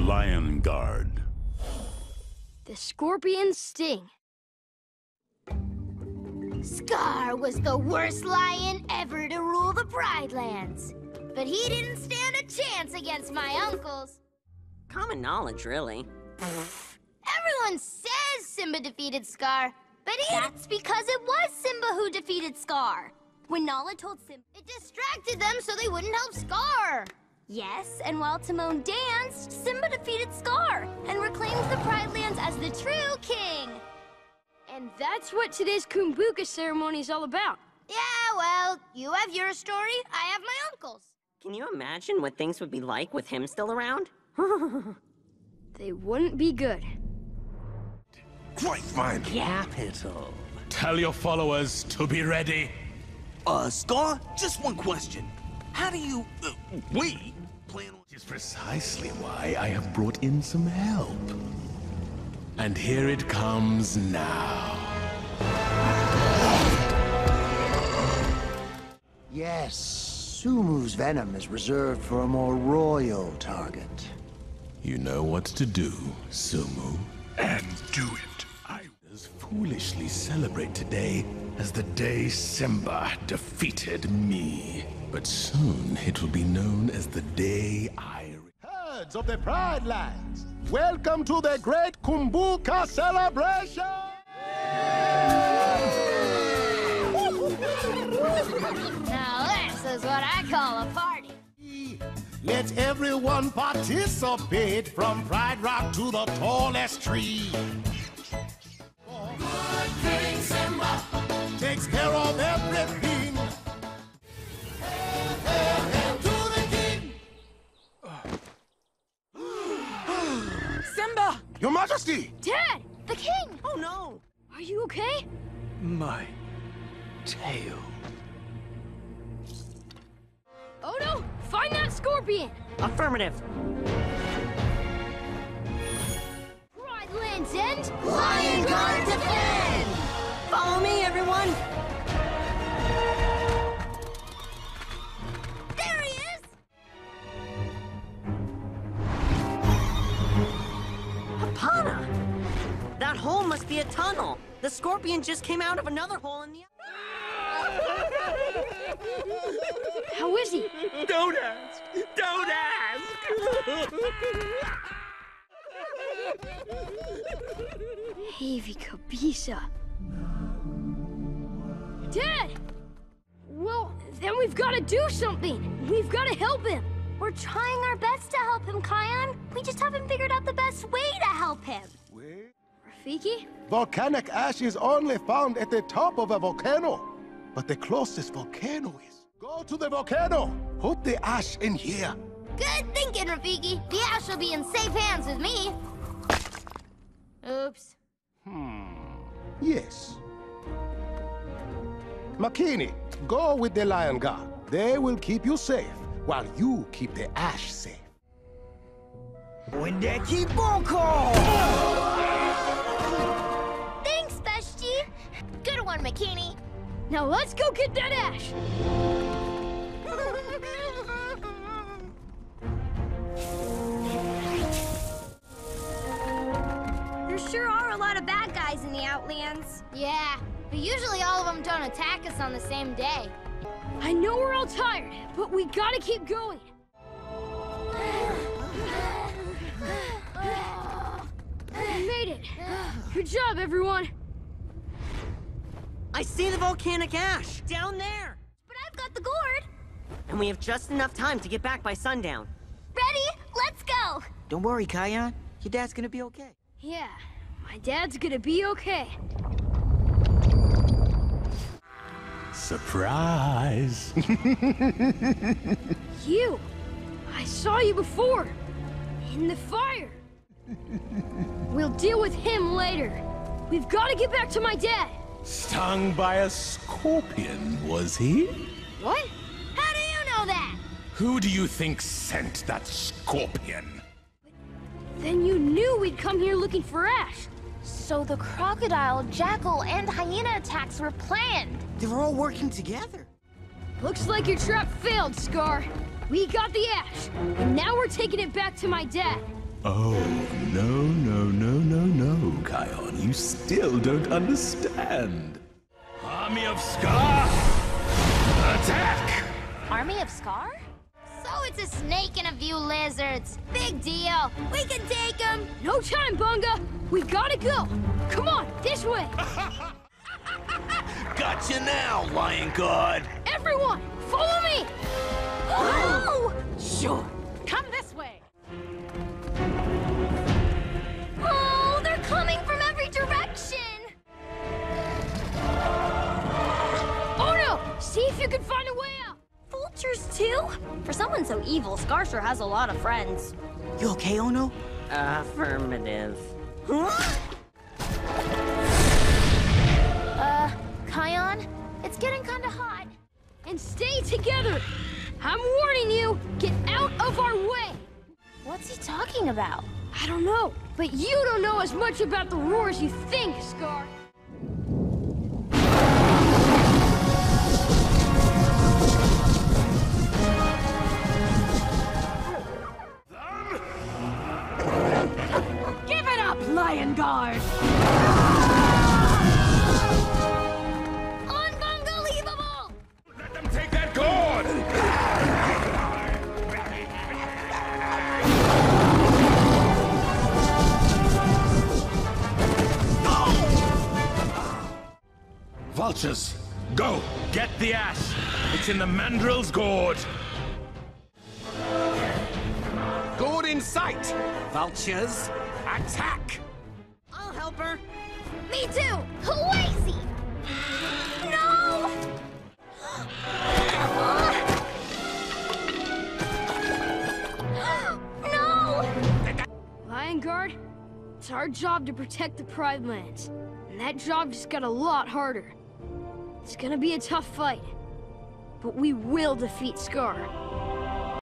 The Lion Guard. The scorpion's sting. Scar was the worst lion ever to rule the Pride Lands. But he didn't stand a chance against my uncles. Common knowledge, really. Everyone says Simba defeated Scar, but that's because it was Simba who defeated Scar. When Nala told Simba, it distracted them so they wouldn't help Scar. Yes, and while Timon danced, Simba defeated Scar and reclaimed the Pride Lands as the true king. And that's what today's Kumbuka ceremony is all about. Yeah, well, you have your story, I have my uncle's. Can you imagine what things would be like with him still around? They wouldn't be good. Quite fine. Capital. Tell your followers to be ready. Scar, just one question. How do you... we plan on... Which is precisely why I have brought in some help. And here it comes now. Yes, Sumu's venom is reserved for a more royal target. You know what to do, Sumu. And do it. I was foolishly celebrate today as the day Simba defeated me. But soon it will be known as the day I... Herds of the Pride Lands, welcome to the great Kumbuka celebration! Now this is what I call a party. Let everyone participate, from Pride Rock to the tallest tree. Good King Simba takes care of everything. Hail, hail, hail to the king! Simba! Your Majesty! Dad! The king! Oh no! Are you okay? My tail. Oh no! Find that scorpion! Affirmative. Pride Lands End. Lion Guard defend! Follow me, everyone! There he is! Apana! That hole must be a tunnel. The scorpion just came out of another hole in the... How is he? Don't ask! Don't ask! Heavy cabeza. Dad! Well, then we've got to do something! We've got to help him! We're trying our best to help him, Kion. We just haven't figured out the best way to help him. Where? Rafiki? Volcanic ash is only found at the top of a volcano. But the closest volcano is... Go to the volcano! Put the ash in here! Good thinking, Rafiki! The ash will be in safe hands with me! Oops. Yes. Makini, go with the Lion Guard. They will keep you safe, while you keep the ash safe. Windeki Boko! Thanks, Beshti! Good one, Makini! Now let's go get that ash! There sure are a lot of bad guys in the Outlands. Yeah, but usually all of them don't attack us on the same day. I know we're all tired, but we gotta keep going. We made it! Good job, everyone! I see the volcanic ash! Down there! But I've got the gourd! And we have just enough time to get back by sundown. Ready? Let's go! Don't worry, Kion. Your dad's gonna be okay. Yeah, my dad's gonna be okay. Surprise! You! I saw you before! In the fire! We'll deal with him later. We've gotta get back to my dad! Stung by a scorpion, was he? What? How do you know that? Who do you think sent that scorpion? Then you knew we'd come here looking for ash. So the crocodile, jackal, and hyena attacks were planned. They're all working together. Looks like your trap failed, Scar. We got the ash, and now we're taking it back to my dad. Oh, no, Kion, you still don't understand. Army of Scar, attack! Army of Scar? So it's a snake and a few lizards. Big deal. We can take them. No time, Bunga. We gotta go. Come on, this way. Gotcha now, Lion Guard. Everyone, follow me. Oh! Sure. Come this way. Oh, they're coming from every direction. Oh, no. See if you can find a way out. Vultures, too? For someone so evil, Scar sure has a lot of friends. You okay, Ono? Affirmative. Huh? Kion, it's getting kinda hot. And stay together! I'm warning you, get out of our way! What's he talking about? I don't know, but you don't know as much about the roar as you think, Scar. Give it up, Lion Guard! Unbelievable! Let them take that gourd! Vultures, go! Get the ash! It's in the mandrel's gourd! Gourd in sight! Vultures, attack! I'll help her. Me too! Crazy! No! No! Lion Guard, it's our job to protect the Pride Lands. And that job just got a lot harder. It's gonna be a tough fight. But we will defeat Scar.